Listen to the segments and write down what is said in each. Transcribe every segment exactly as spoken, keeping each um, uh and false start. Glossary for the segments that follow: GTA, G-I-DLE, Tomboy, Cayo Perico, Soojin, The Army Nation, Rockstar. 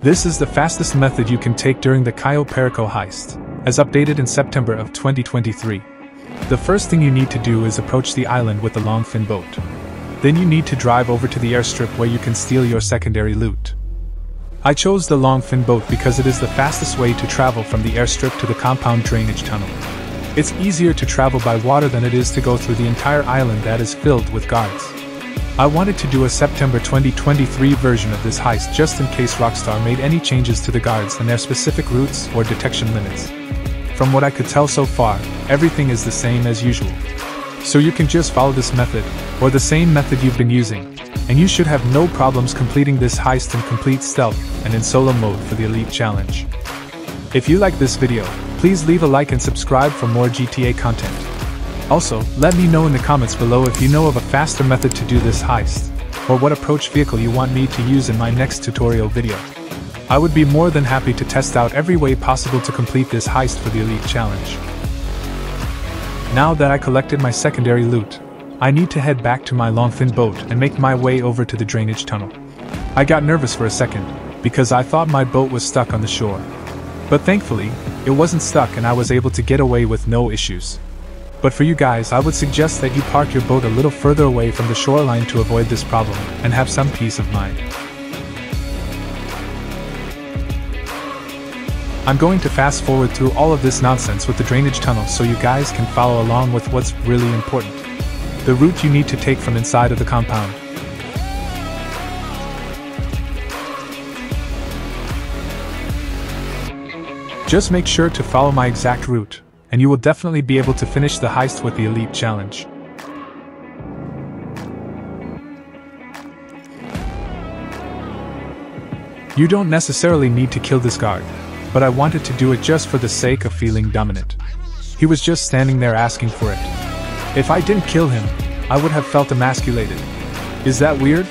This is the fastest method you can take during the Cayo Perico heist, as updated in September of twenty twenty-three. The first thing you need to do is approach the island with the longfin boat. Then you need to drive over to the airstrip where you can steal your secondary loot. I chose the longfin boat because it is the fastest way to travel from the airstrip to the compound drainage tunnel. It's easier to travel by water than it is to go through the entire island that is filled with guards. I wanted to do a September twenty twenty-three version of this heist just in case Rockstar made any changes to the guards and their specific routes or detection limits. From what I could tell so far, everything is the same as usual. So you can just follow this method, or the same method you've been using, and you should have no problems completing this heist in complete stealth and in solo mode for the Elite Challenge. If you like this video, please leave a like and subscribe for more G T A content. Also, let me know in the comments below if you know of a faster method to do this heist, or what approach vehicle you want me to use in my next tutorial video. I would be more than happy to test out every way possible to complete this heist for the Elite Challenge. Now that I collected my secondary loot, I need to head back to my longfin boat and make my way over to the drainage tunnel. I got nervous for a second, because I thought my boat was stuck on the shore. But thankfully, it wasn't stuck and I was able to get away with no issues. But for you guys, I would suggest that you park your boat a little further away from the shoreline to avoid this problem and have some peace of mind. I'm going to fast forward through all of this nonsense with the drainage tunnel so you guys can follow along with what's really important. The route you need to take from inside of the compound. Just make sure to follow my exact route, and you will definitely be able to finish the heist with the Elite Challenge. You don't necessarily need to kill this guard, but I wanted to do it just for the sake of feeling dominant. He was just standing there asking for it. If I didn't kill him, I would have felt emasculated. Is that weird?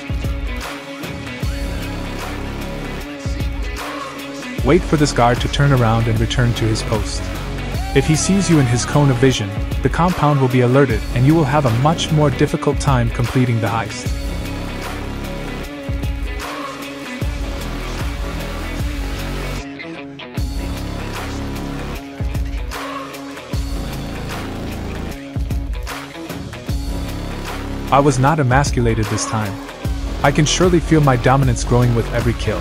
Wait for this guard to turn around and return to his post. If he sees you in his cone of vision, the compound will be alerted and you will have a much more difficult time completing the heist. I was not emasculated this time. I can surely feel my dominance growing with every kill.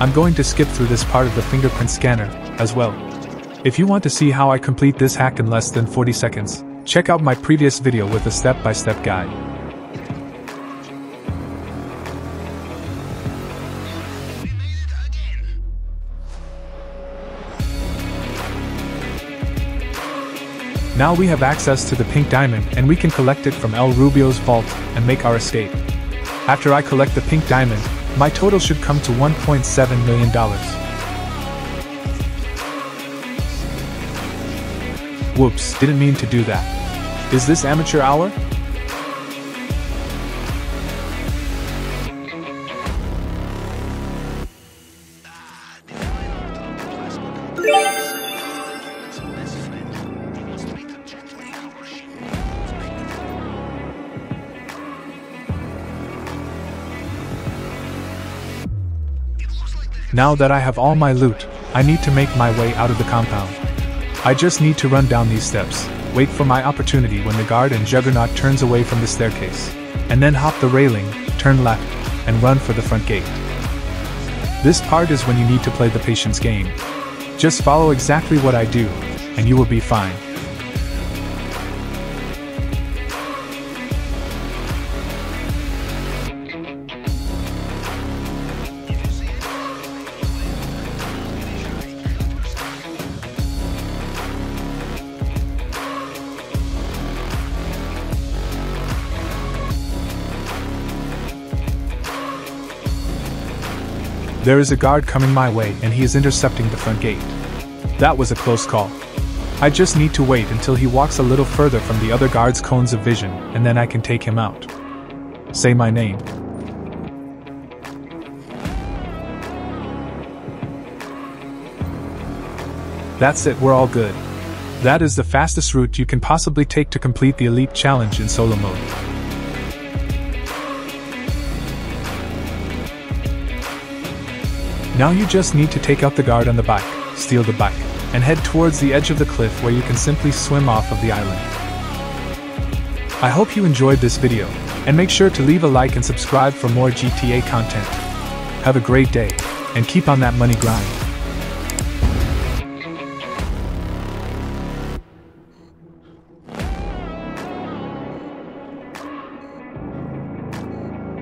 I'm going to skip through this part of the fingerprint scanner, as well. If you want to see how I complete this hack in less than forty seconds, check out my previous video with a step-by-step guide. Now we have access to the pink diamond and we can collect it from El Rubio's vault and make our escape. After I collect the pink diamond, my total should come to one point seven million dollars. Whoops, didn't mean to do that. Is this amateur hour? Now that I have all my loot, I need to make my way out of the compound. I just need to run down these steps, wait for my opportunity when the guard and Juggernaut turns away from the staircase, and then hop the railing, turn left, and run for the front gate. This part is when you need to play the patience game. Just follow exactly what I do, and you will be fine. There is a guard coming my way and he is intercepting the front gate. That was a close call. I just need to wait until he walks a little further from the other guard's cones of vision and then I can take him out. Say my name. That's it, we're all good. That is the fastest route you can possibly take to complete the Elite Challenge in solo mode. Now you just need to take out the guard on the bike, steal the bike, and head towards the edge of the cliff where you can simply swim off of the island. I hope you enjoyed this video, and make sure to leave a like and subscribe for more G T A content. Have a great day, and keep on that money grind.